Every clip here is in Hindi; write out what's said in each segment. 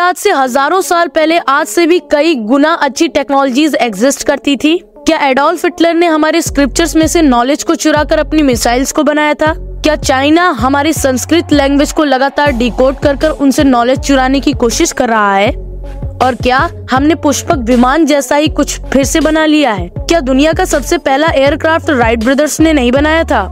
आज से हजारों साल पहले आज से भी कई गुना अच्छी टेक्नोलॉजीज एग्जिस्ट करती थी? क्या एडोल्फ हिटलर ने हमारे स्क्रिप्चर्स में से नॉलेज को चुरा कर अपनी मिसाइल्स को बनाया था? क्या चाइना हमारी संस्कृत लैंग्वेज को लगातार डिकोड कर उनसे नॉलेज चुराने की कोशिश कर रहा है? और क्या हमने पुष्पक विमान जैसा ही कुछ फिर से बना लिया है? क्या दुनिया का सबसे पहला एयरक्राफ्ट राइट ब्रदर्स ने नहीं बनाया था?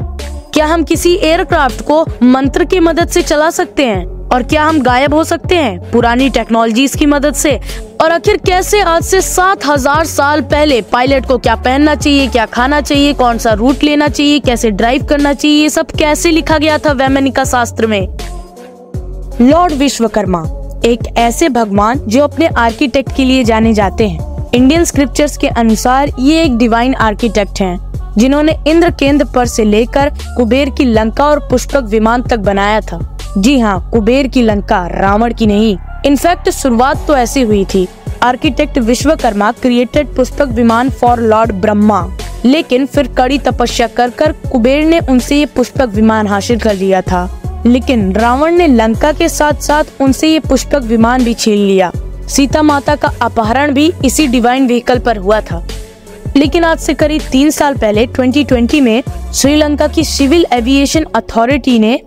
क्या हम किसी एयरक्राफ्ट को मंत्र की मदद से चला सकते हैं? और क्या हम गायब हो सकते हैं पुरानी टेक्नोलॉजीज की मदद से? और आखिर कैसे आज से 7000 साल पहले पायलट को क्या पहनना चाहिए, क्या खाना चाहिए, कौन सा रूट लेना चाहिए, कैसे ड्राइव करना चाहिए, ये सब कैसे लिखा गया था वैमानिका शास्त्र में? लॉर्ड विश्वकर्मा एक ऐसे भगवान जो अपने आर्किटेक्ट के लिए जाने जाते हैं। इंडियन स्क्रिप्चर्स के अनुसार ये एक डिवाइन आर्किटेक्ट हैं, जिन्होंने इंद्र केंद्र पर से लेकर कुबेर की लंका और पुष्पक विमान तक बनाया था। जी हाँ, कुबेर की लंका, रावण की नहीं। इनफैक्ट शुरुआत तो ऐसी हुई थी, आर्किटेक्ट विश्वकर्मा क्रिएटेड पुष्पक विमान फॉर लॉर्ड ब्रह्मा, लेकिन फिर कड़ी तपस्या कर कुबेर ने उनसे ये पुष्पक विमान हासिल कर लिया था। लेकिन रावण ने लंका के साथ साथ उनसे ये पुष्पक विमान भी छीन लिया। सीता माता का अपहरण भी इसी डिवाइन व्हीकल पर हुआ था। लेकिन आज से करीब 3 साल पहले 2020 में श्रीलंका की सिविल एविएशन अथॉरिटी ने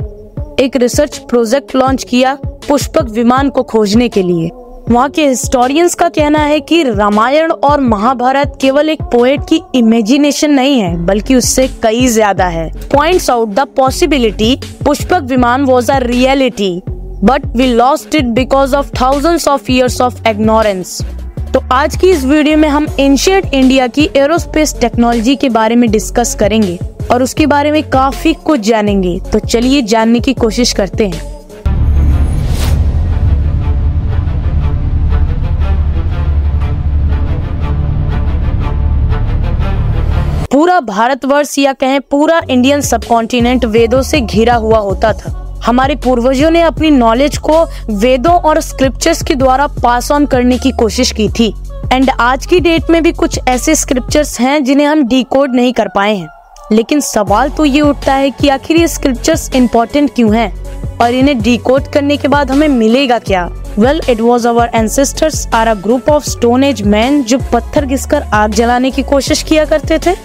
एक रिसर्च प्रोजेक्ट लॉन्च किया पुष्पक विमान को खोजने के लिए। वहाँ के हिस्टोरियंस का कहना है कि रामायण और महाभारत केवल एक पोएट की इमेजिनेशन नहीं है, बल्कि उससे कई ज्यादा है। Points out the possibility Pushpak विमान was a reality but we lost it because of thousands of years of ignorance. तो आज की इस वीडियो में हम एंशिएंट इंडिया की एरोस्पेस टेक्नोलॉजी के बारे में डिस्कस करेंगे और उसके बारे में काफी कुछ जानेंगे। तो चलिए जानने की कोशिश करते हैं। पूरा भारतवर्ष या कहें पूरा इंडियन सबकॉन्टिनेंट वेदों से घिरा हुआ होता था। हमारे पूर्वजों ने अपनी नॉलेज को वेदों और स्क्रिप्चर्स के द्वारा पास ऑन करने की कोशिश की थी। एंड आज की डेट में भी कुछ ऐसे स्क्रिप्चर्स हैं जिन्हें हम डिकोड नहीं कर पाए हैं। लेकिन सवाल तो ये उठता है कि आखिर ये स्क्रिप्चर्स इम्पोर्टेंट क्यों हैं और इन्हें डिकोड करने के बाद हमें मिलेगा क्या? Well, it was our ancestors are a group of stone age man जो पत्थर घिसकर आग जलाने की कोशिश किया करते थे।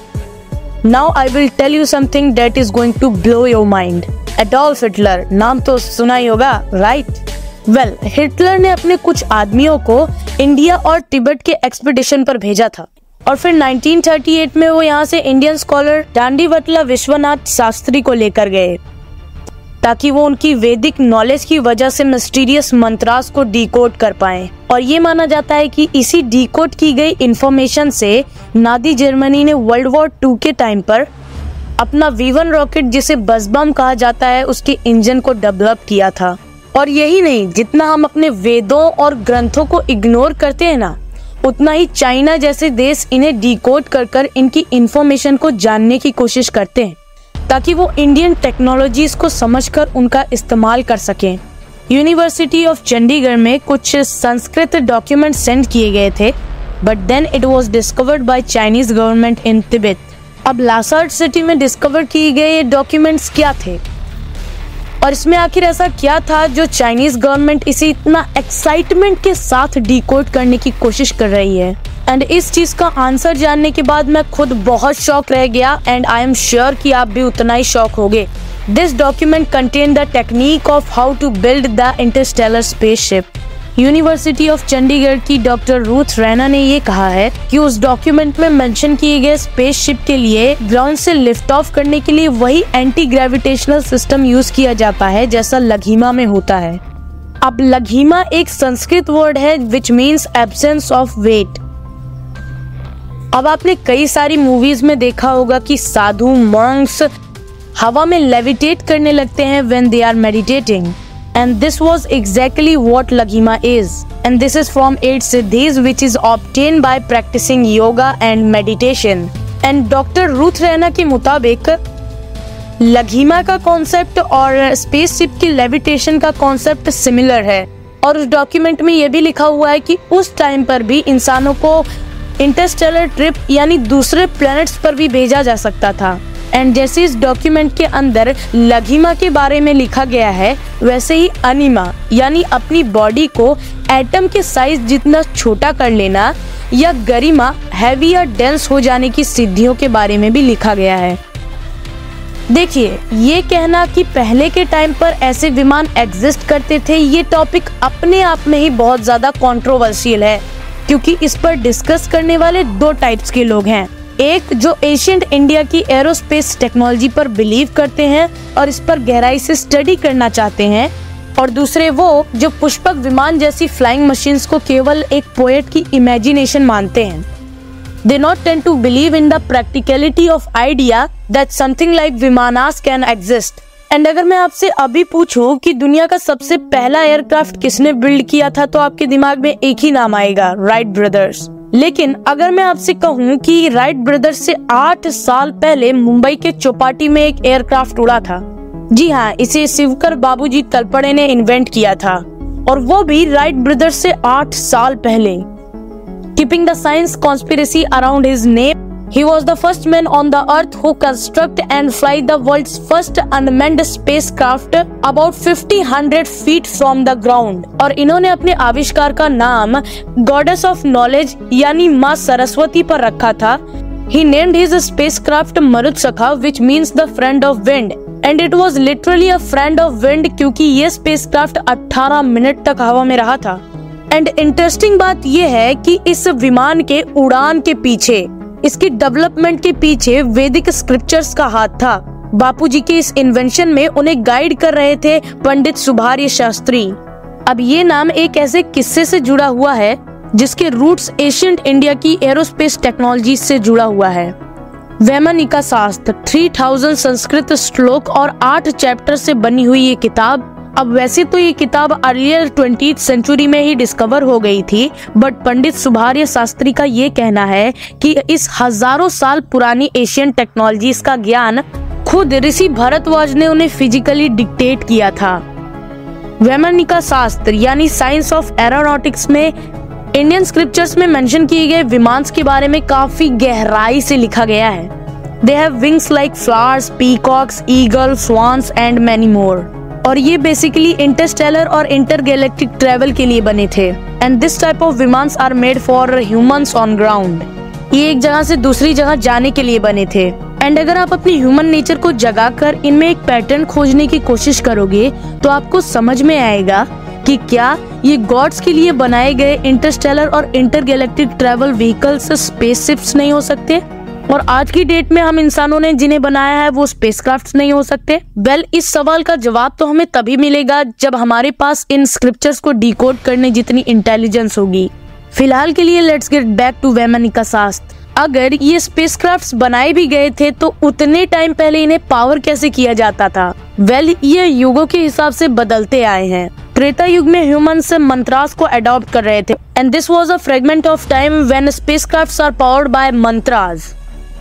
Now I will tell you something that is going to blow your mind. Adolf Hitler नाम तो सुना ही होगा, राइट? वेल, हिटलर ने अपने कुछ आदमियों को इंडिया और तिब्बत के एक्सपीडिशन पर भेजा था और फिर 1938 में वो यहाँ से इंडियन स्कॉलर डांडीवटला विश्वनाथ शास्त्री को लेकर गए ताकि वो उनकी वैदिक नॉलेज की वजह से मिस्टीरियस मंत्रास को डिकोड कर पाए। और ये माना जाता है कि इसी डिकोड की गई इंफॉर्मेशन से नादी जर्मनी ने वर्ल्ड वॉर 2 के टाइम पर अपना V1 रॉकेट, जिसे बस बम कहा जाता है, उसके इंजन को डेवलप किया था। और यही नहीं, जितना हम अपने वेदों और ग्रंथों को इग्नोर करते हैं ना, उतना ही चाइना जैसे देश इन्हें डिकोड कर इनकी इंफॉर्मेशन को जानने की कोशिश करते हैं ताकि वो इंडियन टेक्नोलॉजीज को समझकर उनका इस्तेमाल कर सकें। यूनिवर्सिटी ऑफ चंडीगढ़ में कुछ संस्कृत डॉक्यूमेंट सेंड किए गए थे but then it was discovered by Chinese government in Tibet. अब लासार्ड सिटी में डिस्कवर किए गए ये डॉक्यूमेंट्स क्या थे और इसमें आखिर ऐसा क्या था जो चाइनीज गवर्नमेंट इसे इतना एक्साइटमेंट के साथ डिकोड करने की कोशिश कर रही है? एंड इस चीज का आंसर जानने के बाद मैं खुद बहुत शॉक रह गया एंड आई एम श्योर कि आप भी उतना ही शॉक होगे। This document contain the technique of how to build the interstellar spaceship. University of Chandigarh की डॉक्टर रूथ रैना ने ये कहा है कि उस डॉक्यूमेंट में मेंशन किए गए स्पेसशिप के लिए ग्राउंड से लिफ्ट ऑफ करने के लिए वही एंटी ग्रेविटेशनल सिस्टम यूज किया जाता है जैसा लघीमा में होता है। अब लघीमा एक संस्कृत वर्ड है which means absence of weight. अब आपने कई सारी मूवीज में देखा होगा कि साधु मॉन्क्स हवा में लेविटेट करने लगते हैं when they are meditating and this was exactly what Laghima is and this is from 8 siddhis which is obtained by practicing yoga and meditation and Dr. Ruth Reina के मुताबिक लघीमा का कॉन्सेप्ट और स्पेसशिप की लेविटेशन का कॉन्सेप्ट सिमिलर है। और उस डॉक्यूमेंट में यह भी लिखा हुआ है कि उस टाइम पर भी इंसानों को इंटरस्टेलर ट्रिप यानी दूसरे प्लैनेट्स पर भी भेजा जा सकता था एंड जैसे इस डॉक्यूमेंट के अंदर लघिमा के बारे में लिखा गया है, वैसे ही अनिमा यानी अपनी बॉडी को एटम के साइज जितना छोटा कर लेना या गरिमा हैवी या डेंस हो जाने की सिद्धियों के बारे में भी लिखा गया है। देखिए, ये कहना कि पहले के टाइम पर ऐसे विमान एग्जिस्ट करते थे, ये टॉपिक अपने आप में ही बहुत ज़्यादा कंट्रोवर्शियल है, क्योंकि इस पर डिस्कस करने वाले दो टाइप्स के लोग हैं। एक जो एशियंट इंडिया की एरोस्पेस टेक्नोलॉजी पर बिलीव करते हैं और इस पर गहराई से स्टडी करना चाहते हैं, और दूसरे वो जो पुष्पक विमान जैसी फ्लाइंग मशीन्स को केवल एक पोएट की इमेजिनेशन मानते हैं। They not tend to believe in the practicality of idea that something like Vimanas can exist. And अगर मैं आपसे अभी पूछूं कि दुनिया का सबसे पहला एयरक्राफ्ट किसने बिल्ड किया था, तो आपके दिमाग में एक ही नाम आएगा, राइट ब्रदर्स। लेकिन अगर मैं आपसे कहूं कि राइट ब्रदर्स से 8 साल पहले मुंबई के चौपाटी में एक एयरक्राफ्ट उड़ा था, जी हाँ, इसे शिवकर बाबूजी तलपड़े ने इन्वेंट किया था, और वो भी राइट ब्रदर्स से 8 साल पहले। Keeping the science conspiracy around his name, he was the first man on the earth who construct and fly the world's first unmanned spacecraft about 1500 feet from the ground. और इन्होंने अपने आविष्कार का नाम Goddess of Knowledge यानी माँ सरस्वती पर रखा था। He named his spacecraft Marutsakha, which means the friend of wind, and it was literally a friend of wind क्योंकि ये spacecraft 18 मिनट तक हवा में रहा था। एंड इंटरेस्टिंग बात यह है कि इस विमान के उड़ान के पीछे, इसकी डेवलपमेंट के पीछे वैदिक स्क्रिप्चर्स का हाथ था। बापूजी के इस इन्वेंशन में उन्हें गाइड कर रहे थे पंडित सुब्बाराया शास्त्री। अब ये नाम एक ऐसे किस्से से जुड़ा हुआ है जिसके रूट्स एशियंट इंडिया की एरोस्पेस टेक्नोलॉजी से जुड़ा हुआ है। वैमानिका शास्त्र 3000 संस्कृत श्लोक और 8 चैप्टर से बनी हुई ये किताब, अब वैसे तो ये किताब अर्लियर 20th सेंचुरी में ही डिस्कवर हो गई थी, बट पंडित सुब्बाराया शास्त्री का ये कहना है कि इस हजारों साल पुरानी एशियन टेक्नोलॉजीज का ज्ञान खुद ऋषि भारद्वाज ने उन्हें फिजिकली डिक्टेट किया था। वैमानिका शास्त्र यानी साइंस ऑफ एरोनॉटिक्स में इंडियन स्क्रिप्चर्स में मेंशन किए गए विमान के बारे में काफी गहराई से लिखा गया है। They have wings like flowers, peacocks, eagle, swans and many more, और ये बेसिकली इंटरस्टेलर और इंटरगैलेक्टिक ट्रेवल के लिए बने थे। And this type of vimanas are made for humans on ground, ये एक जगह से दूसरी जगह जाने के लिए बने थे। एंड अगर आप अपनी ह्यूमन नेचर को जगाकर इनमें एक पैटर्न खोजने की कोशिश करोगे तो आपको समझ में आएगा कि क्या ये गॉड्स के लिए बनाए गए इंटरस्टेलर और इंटरगैलेक्टिक ट्रेवल व्हीकल्स स्पेसशिप्स नहीं हो सकते, और आज की डेट में हम इंसानों ने जिन्हें बनाया है वो स्पेसक्राफ्ट्स नहीं हो सकते। इस सवाल का जवाब तो हमें तभी मिलेगा जब हमारे पास इन स्क्रिप्चर्स को डिकोड करने जितनी इंटेलिजेंस होगी। फिलहाल के लिए let's get back to Vaimanika Shastra. अगर ये स्पेसक्राफ्ट्स बनाए भी गए थे तो उतने टाइम पहले इन्हें पावर कैसे किया जाता था? ये युगों के हिसाब से बदलते आए हैं। त्रेता युग में ह्यूमंस मंत्रास को अडॉप्ट कर रहे थे, and this was a fragment of time when spacecrafts are powered by mantras.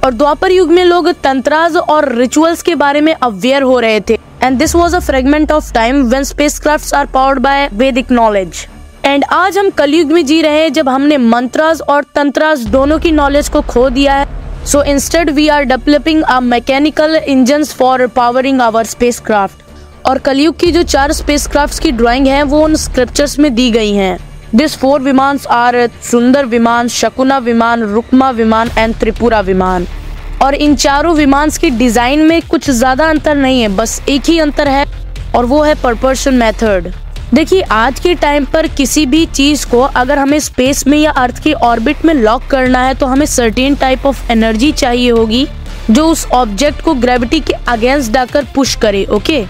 और द्वापर युग में लोग तंत्राज और रिचुअल्स के बारे में अवेयर हो रहे थे, and this was a fragment of time when spacecrafts are powered by Vedic knowledge. And आज हम कलयुग में जी रहे हैं जब हमने मंत्राज और तंत्राज दोनों की नॉलेज को खो दिया है। So instead we are developing a mechanical engines for powering our spacecraft. और कलयुग की जो 4 स्पेसक्राफ्ट्स की ड्राइंग है वो उन स्क्रिप्चर्स में दी गई है। दिस 4 विमान आर सुंदर विमान, शकुना विमान, रुक्मा विमान एंड त्रिपुरा विमान। और इन चारों विमान की डिजाइन में कुछ ज्यादा अंतर नहीं है, बस एक ही अंतर है और वो है प्रपोर्शन मेथड। देखिए, आज के टाइम पर किसी भी चीज को अगर हमें स्पेस में या अर्थ के ऑर्बिट में लॉक करना है तो हमें सर्टेन टाइप ऑफ एनर्जी चाहिए होगी जो उस ऑब्जेक्ट को ग्रेविटी के अगेंस्ट डालकर पुश करे, ओके?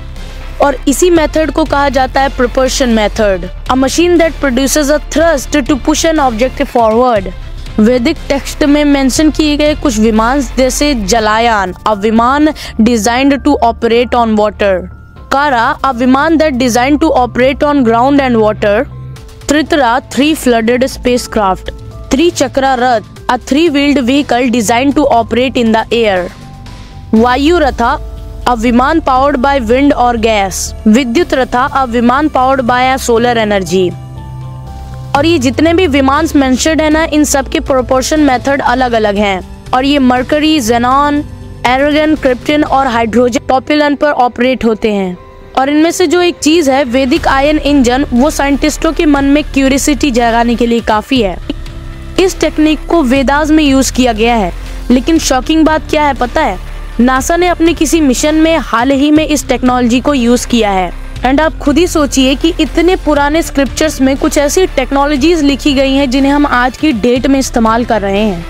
और इसी मेथड को कहा जाता है proportion method, a machine that produces a thrust to push an object forward. Vedic text में मेंशन किए गए कुछ विमान जैसे Jalayan, a vimana designed to operate on water, Kara, a vimana that designed to operate on ground and water, Tritara, 3 flooded spacecraft, Trichakra Rath, a 3 wheeled vehicle designed to operate in the air, Vayu Ratha, a vimana powered by wind और gas, Vidyut Ratha, a vimana powered bye solar energy. और ये जितने भी विमान मेंशन्ड है ना, इन सब के प्रोपोर्शन मेथड अलग अलग हैं। और ये मर्करी, जेनॉन एरोगन, क्रिप्टन और हाइड्रोजन पॉपुलन पर ऑपरेट होते हैं। और इनमें से जो एक चीज है वैदिक आयन इंजन, वो साइंटिस्टों के मन में क्यूरियोसिटी जगाने के लिए काफी है। इस टेक्निक को वेदास में यूज किया गया है, लेकिन शॉकिंग बात क्या है पता है, नासा ने अपने किसी मिशन में हाल ही में इस टेक्नोलॉजी को यूज किया है। एंड आप खुद ही सोचिए कि इतने पुराने स्क्रिप्चर्स में कुछ ऐसी टेक्नोलॉजीज लिखी गई हैं जिन्हें हम आज की डेट में इस्तेमाल कर रहे हैं।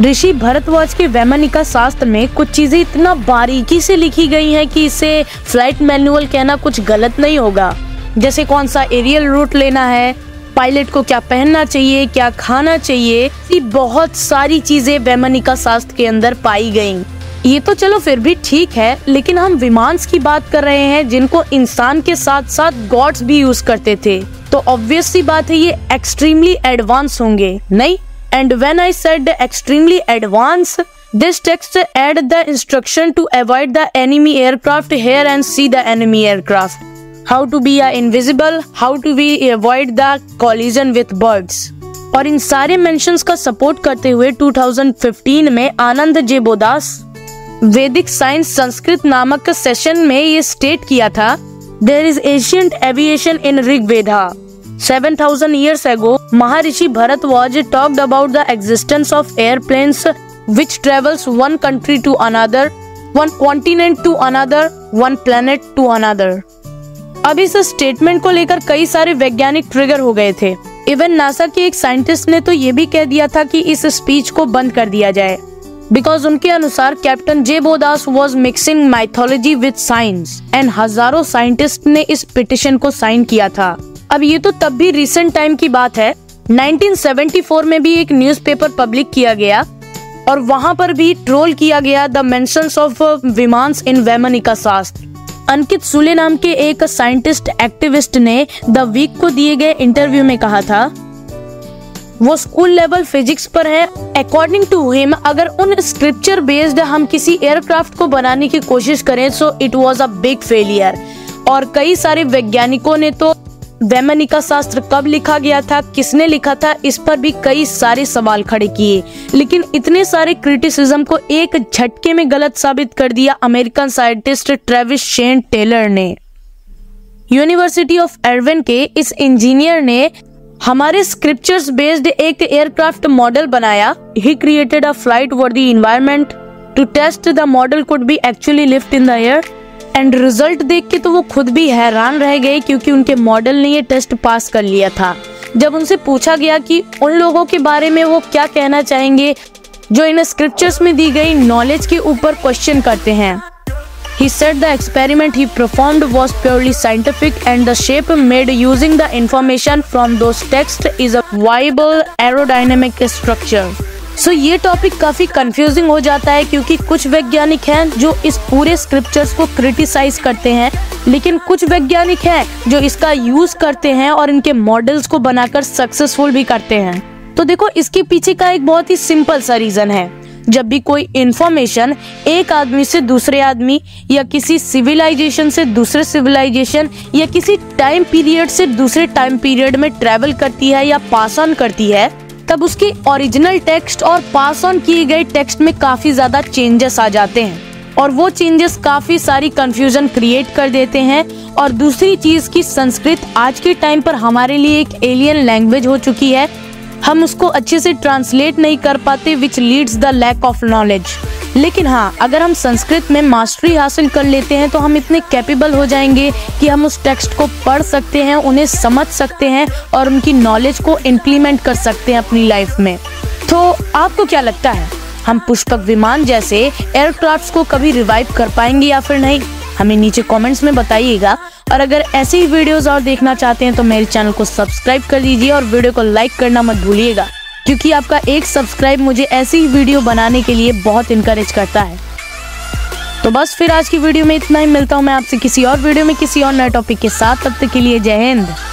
ऋषि भरद्वाज के वैमानिका शास्त्र में कुछ चीजें इतना बारीकी से लिखी गई हैं कि इसे फ्लाइट मैनुअल कहना कुछ गलत नहीं होगा। जैसे कौन सा एरियल रूट लेना है, पायलट को क्या पहनना चाहिए, क्या खाना चाहिए, बहुत सारी चीजें वैमानिका शास्त्र के अंदर पाई गईं। ये तो चलो फिर भी ठीक है, लेकिन हम विमान्स की बात कर रहे हैं जिनको इंसान के साथ साथ गॉड्स भी यूज करते थे, तो ऑब्वियस सी बात है ये एक्सट्रीमली एडवांस होंगे, नहीं? And when I said extremely advance, this text had the instruction to avoid the enemy aircraft here and see the enemy aircraft, how to be invisible, how to be avoid the collision with birds. और इन सारे मेंशंस का सपोर्ट करते हुए 2015 में आनंद जे बोदास वैदिक साइंस संस्कृत नामक सेशन में ये स्टेट किया था, there is ancient aviation in Rigveda. 7000 years ago Maharshi Bharadwaj talked about the existence of airplanes which travels one country to another, one continent to another, one planet to another. अब इस स्टेटमेंट को लेकर कई सारे वैज्ञानिक ट्रिगर हो गए थे। इवन नासा के एक साइंटिस्ट ने तो ये भी कह दिया था कि इस स्पीच को बंद कर दिया जाए, बिकॉज उनके अनुसार captain J Bodas was mixing mythology with science, and हजारों साइंटिस्ट ने इस पिटिशन को साइन किया था। अब ये तो तब भी रिसेंट टाइम की बात है, 1974 में भी एक न्यूज़पेपर पब्लिक किया गया और वहाँ पर भी ट्रोल किया गया the mentions of vimanas in Vaimanika Shastra. Ankit Sule नाम के एक साइंटिस्ट एक्टिविस्ट ने द वीक को दिए गए इंटरव्यू में कहा था, वो स्कूल लेवल फिजिक्स पर है। अकॉर्डिंग टू हिम, अगर उन स्क्रिप्चर बेस्ड हम किसी एयरक्राफ्ट को बनाने की कोशिश करें so it was a big failure. और कई सारे वैज्ञानिकों ने तो वैमानिका शास्त्र कब लिखा गया था, किसने लिखा था, इस पर भी कई सारे सवाल खड़े किए, लेकिन इतने सारे क्रिटिसिज्म को एक झटके में गलत साबित कर दिया American scientist Travis Shane Taylor ने। यूनिवर्सिटी ऑफ एरविन के इस इंजीनियर ने हमारे स्क्रिप्चर्स बेस्ड एक एयरक्राफ्ट मॉडल बनाया। He created a flight worthy environment to test the model could be actually lift in the air. And result देख के तो वो खुद भी हैरान रह गए, क्योंकि उनके मॉडल ने ये टेस्ट पास कर लिया था। जब उनसे पूछा गया कि उन लोगों के बारे में वो क्या कहना चाहेंगे जो इन स्क्रिप्चर्स में दी गई नॉलेज के ऊपर क्वेश्चन करते हैं, he said the experiment he performed was purely scientific and the shape made using the information from those text is a viable aerodynamic structure. So ये टॉपिक काफी कंफ्यूजिंग हो जाता है, क्योंकि कुछ वैज्ञानिक हैं जो इस पूरे स्क्रिप्चर्स को क्रिटिसाइज करते हैं, लेकिन कुछ वैज्ञानिक हैं जो इसका यूज करते हैं और इनके मॉडल्स को बनाकर सक्सेसफुल भी करते हैं। तो देखो, इसके पीछे का एक बहुत ही सिंपल सा रीजन है। जब भी कोई इंफॉर्मेशन एक आदमी से दूसरे आदमी, या किसी सिविलाइजेशन से दूसरे सिविलाइजेशन, या किसी टाइम पीरियड से दूसरे टाइम पीरियड में ट्रेवल करती है या पास ऑन करती है, तब उसके ओरिजिनल टेक्स्ट और पास ऑन किए गए टेक्स्ट में काफी ज्यादा चेंजेस आ जाते हैं, और वो चेंजेस काफी सारी कंफ्यूजन क्रिएट कर देते हैं। और दूसरी चीज की संस्कृत आज के टाइम पर हमारे लिए एक एलियन लैंग्वेज हो चुकी है, हम उसको अच्छे से ट्रांसलेट नहीं कर पाते, which leads the lack of knowledge. लेकिन हाँ, अगर हम संस्कृत में मास्टरी हासिल कर लेते हैं तो हम इतने कैपेबल हो जाएंगे कि हम उस टेक्स्ट को पढ़ सकते हैं, उन्हें समझ सकते हैं और उनकी नॉलेज को इम्प्लीमेंट कर सकते हैं अपनी लाइफ में। तो आपको क्या लगता है, हम पुष्पक विमान जैसे एयरक्राफ्ट्स को कभी रिवाइव कर पाएंगे या फिर नहीं? हमें नीचे कमेंट्स में बताइएगा। और अगर ऐसे ही वीडियोस और देखना चाहते हैं तो मेरे चैनल को सब्सक्राइब कर लीजिए और वीडियो को लाइक करना मत भूलिएगा, क्योंकि आपका एक सब्सक्राइब मुझे ऐसी ही वीडियो बनाने के लिए बहुत इनकरेज करता है। तो बस फिर आज की वीडियो में इतना ही, मिलता हूँ मैं आपसे किसी और वीडियो में किसी और नए टॉपिक के साथ। तब तक के लिए जय हिंद।